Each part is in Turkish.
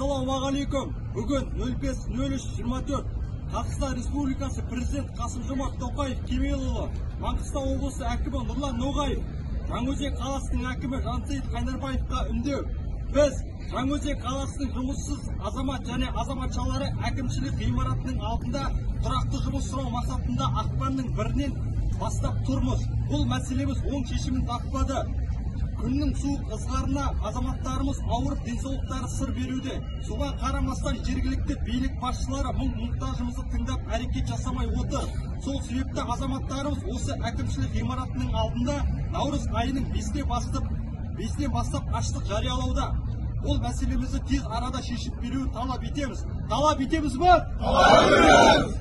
Assalamualaikum. Bugün 05.03.24 Qazaqstan Respublikası Prezident Qasım-Jomart Toqayev Kemaloğlu, Mangistau oblysy akimi Nurlan Noğay, Jañaözen Qalasının akimi Jantay Qaidarbaevga ündöp, biz Jañaözen Qalasının jumuşsız azamat jana azamatçalary akimçilik imaratynyň altında turakly jumuş sorau maksatynda akpanyň 1-nden bastap turmyz. Bul meselemiz oň çeşimin tapmady. Günün soğuk ızgarına azamatlarımız ağır densolukları sır berüde. Soğan karamastan jergilikli beylik başçıları muhtajımızı tındap hareket jasamay otyr. Sol sebepte azamatlarımız osı akimçilik imaratynyň altında Navruz ayının 5'den bastap açlık jariyalauda. Ol meselemizi tez arada şeşip berüni talap etemiz. Talap etemiz mi? Talap etemiz.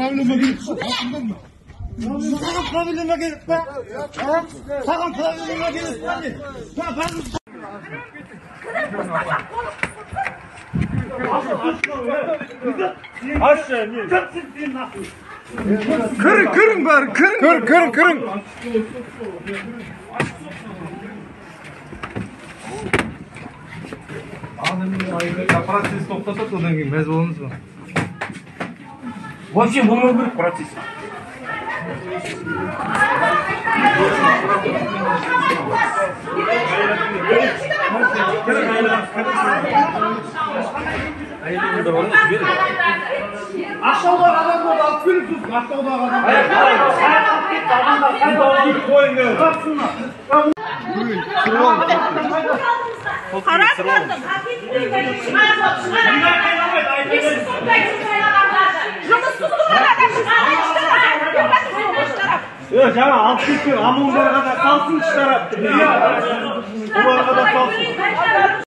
Probleme girip be. Sakın probleme girip be. Kırın. Aparat siz toptasak odan gibi mez olunuz mu? Вообще bunun bir prosesi. Yok ama alt üstü hamurlara da kalsın çıkarttı. Bunlara da kalsın.